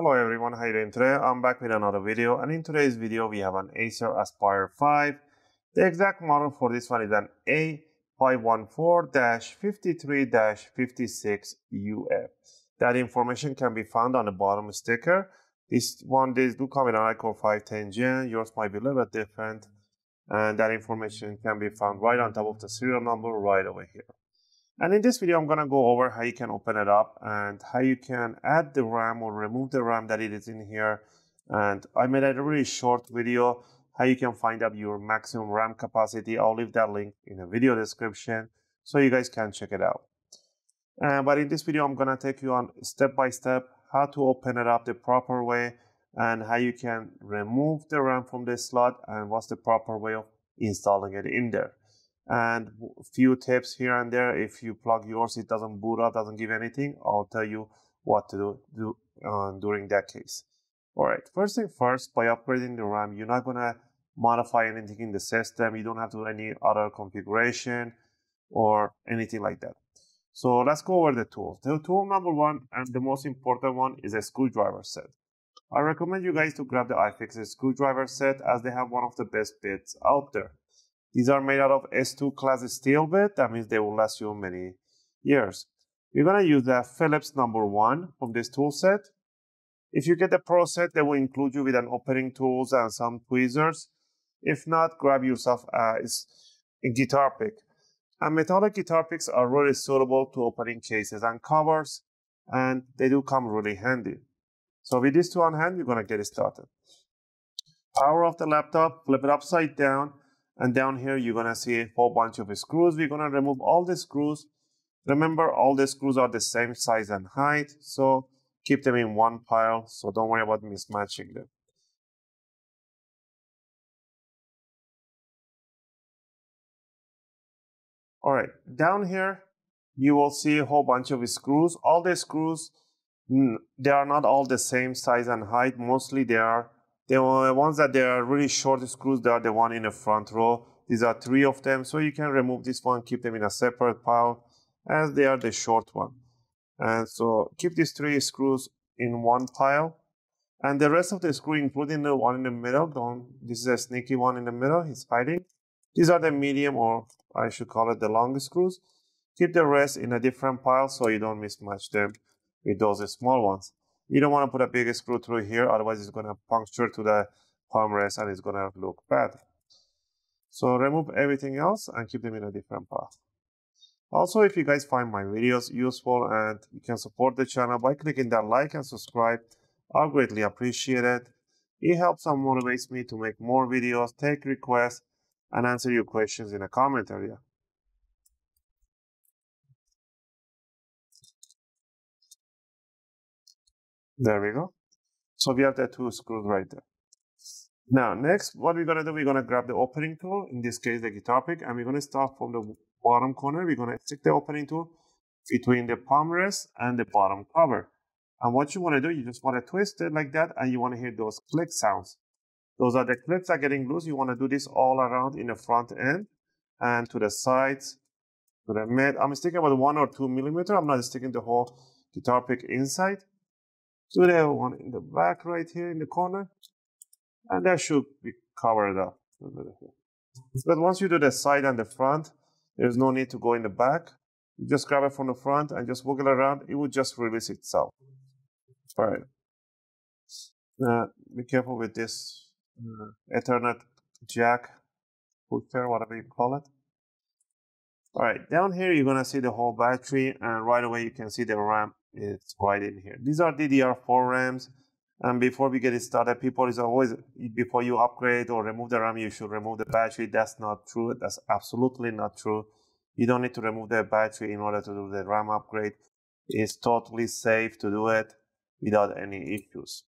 Hello everyone, how are you doing today? I'm back with another video, and in today's video we have an Acer Aspire 5. The exact model for this one is an A514-53-56UF. That information can be found on the bottom sticker. These do come in an iCore 510 Gen, yours might be a little bit different, and that information can be found right on top of the serial number right over here. And in this video, I'm gonna go over how you can open it up and how you can add the RAM or remove the RAM that it is in here. And I made a really short video, how you can find out your maximum RAM capacity. I'll leave that link in the video description so you guys can check it out. But in this video, I'm gonna take you on step-by-step how to open it up the proper way and how you can remove the RAM from this slot and what's the proper way of installing it in there. And a few tips here and there. If you plug yours, it doesn't boot up, doesn't give anything. I'll tell you what to do during that case. All right, first thing first, by upgrading the RAM, you're not gonna modify anything in the system. You don't have to do any other configuration or anything like that. So let's go over the tools. The tool number one, and the most important one, is a screwdriver set. I recommend you guys to grab the iFixit screwdriver set, as they have one of the best bits out there. These are made out of S2-class steel bit. That means they will last you many years. You're gonna use the Philips number one from this tool set. If you get the Pro set, they will include you with an opening tools and some tweezers. If not, grab yourself a guitar pick. And metallic guitar picks are really suitable to opening cases and covers, and they do come really handy. So with these two on hand, you're gonna get it started. Power off the laptop, flip it upside down, and down here, you're gonna see a whole bunch of screws. We're gonna remove all the screws. Remember, all the screws are the same size and height, so keep them in one pile, so don't worry about mismatching them. All right, down here, you will see a whole bunch of screws. All the screws, they are not all the same size and height. Mostly they are. The ones that they are really short screws, they are the one in the front row. These are three of them, so you can remove this one, keep them in a separate pile, as they are the short one. And so keep these three screws in one pile. And the rest of the screw, including the one in the middle, this is a sneaky one in the middle, he's hiding. These are the medium, or I should call it the long screws. Keep the rest in a different pile so you don't mismatch them with those small ones. You don't want to put a big screw through here, otherwise it's going to puncture to the palm rest and it's going to look bad. So remove everything else and keep them in a different pile. Also, if you guys find my videos useful and you can support the channel by clicking that like and subscribe, I'll greatly appreciate it. It helps and motivates me to make more videos, take requests, and answer your questions in the comment area. There we go. So we have the two screws right there. Now, next, what we're gonna do, we're gonna grab the opening tool, in this case, the guitar pick, and we're gonna start from the bottom corner. We're gonna stick the opening tool between the palm rest and the bottom cover. And what you wanna do, you just wanna twist it like that, and you wanna hear those click sounds. Those are the clips that are getting loose. You wanna do this all around in the front end and to the sides, to the mid. I'm sticking about 1 or 2 millimeters. I'm not sticking the whole guitar pick inside. So they have one in the back right here in the corner, and that should be covered up. But once you do the side and the front, there's no need to go in the back. You just grab it from the front and just wiggle around. It will just release itself. All right. Be careful with this Ethernet jack, hooker, whatever you call it. All right, down here, you're gonna see the whole battery, and right away you can see the RAM. It's right in here. These are DDR4 RAMs, and before we get it started, people is always, before you upgrade or remove the RAM, you should remove the battery. That's not true. That's absolutely not true. You don't need to remove the battery in order to do the RAM upgrade. It's totally safe to do it without any issues.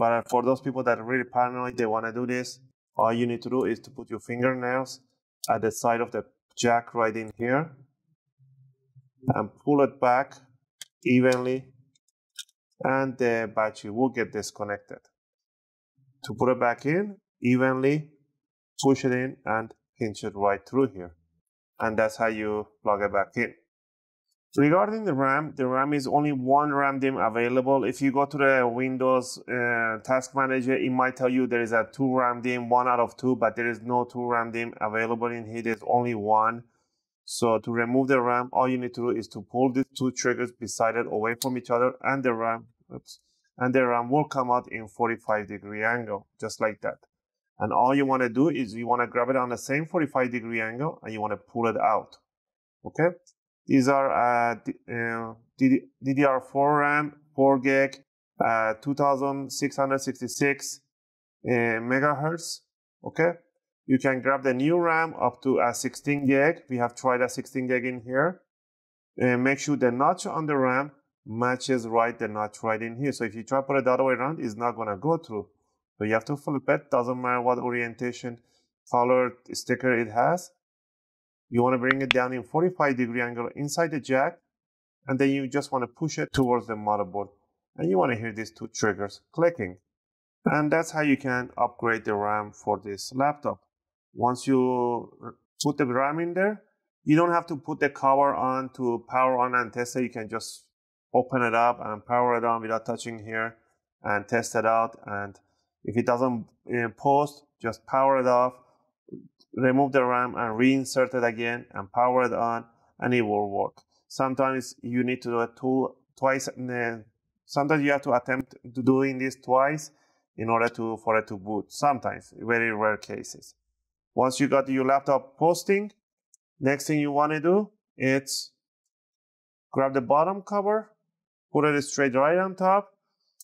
But for those people that are really paranoid, they want to do this, all you need to do is to put your fingernails at the side of the jack right in here and pull it back evenly, and the battery will get disconnected. To put it back in evenly, push it in and pinch it right through here, and that's how you plug it back in. Regarding the RAM is only one RAM DIMM available. If you go to the Windows Task Manager, it might tell you there is a 2 RAM DIMM, 1 out of 2, but there is no 2 RAM DIMM available in here. There's only one. So to remove the RAM, all you need to do is to pull these two triggers beside it away from each other, and the RAM, and the RAM will come out in 45-degree angle, just like that. And all you want to do is you want to grab it on the same 45-degree angle, and you want to pull it out. Okay. These are DDR4 RAM, 4 gig, 2666 megahertz. Okay, you can grab the new RAM up to 16 gig. We have tried a 16 gig in here. Make sure the notch on the RAM matches the notch right in here. So if you try to put it the other way around, it's not going to go through. So you have to flip it. Doesn't matter what orientation, color, sticker it has. You want to bring it down in 45-degree angle inside the jack, and then you just want to push it towards the motherboard, and you want to hear these two triggers clicking. And that's how you can upgrade the RAM for this laptop. Once you put the RAM in there, you don't have to put the cover on to power on and test it. You can just open it up and power it on without touching here and test it out. And if it doesn't post, just power it off. Remove the RAM and reinsert it again and power it on, and it will work. Sometimes you need to do it twice. Sometimes you have to attempt to doing this twice in order for it to boot. Sometimes, very rare cases. Once you got your laptop posting, next thing you want to do is grab the bottom cover, put it straight right on top.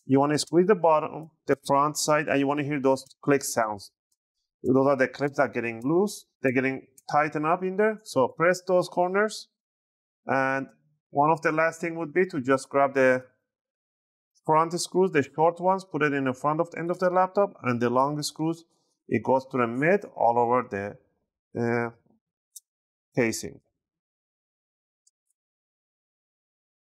You want to squeeze the bottom, the front side, and you want to hear those click sounds. Those are the clips that are getting loose. They're getting tightened up in there. So press those corners. And one of the last thing would be to just grab the front screws, the short ones, put it in the front of the end of the laptop, and the long screws, it goes to the mid all over the casing.